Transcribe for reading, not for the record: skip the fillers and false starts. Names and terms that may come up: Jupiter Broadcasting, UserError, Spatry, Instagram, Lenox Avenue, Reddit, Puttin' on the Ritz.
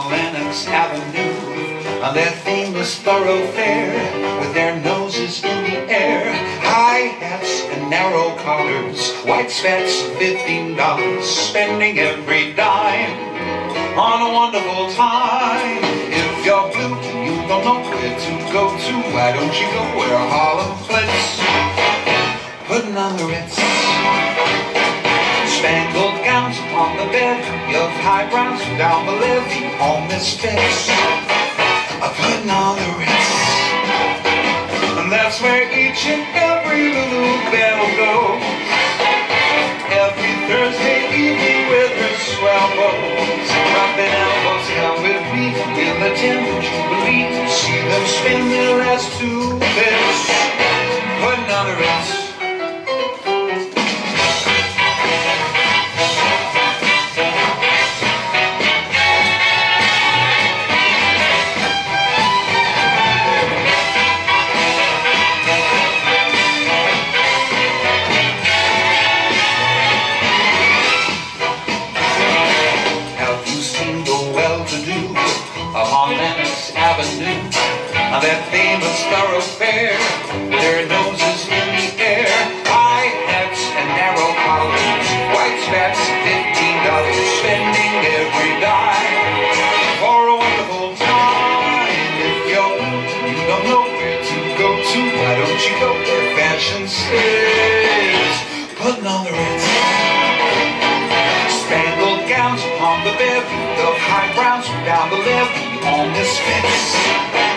on Lenox Avenue, on that famous thoroughfare, with their noses in the air, high hats and narrow collars, white spats, $15, spending every dime on a wonderful time. If you're blue, you don't know where to go to, why don't you go where Harlem flits? Puttin' on the Ritz. Spangled gowns upon the bed, your high brows down the levee, all misfits. I'm putting on the Ritz, and that's where each and every little bell will go. Every Thursday evening with her swell bows, rubbing elbows, come with me, we'll attend the Jubilee, see them spin their last two bits. Putting on the Ritz. Upon Lenox Avenue, on that famous thoroughfare, with their noses in the air, high hats and narrow collars, white spats, $15, spending every dime for a wonderful time. If you're blue, you don't know where to go to, why don't you go where fashion says? Puttin' on the Ritz. Spangled gowns upon the bed, the high brows down the levee, on this fence.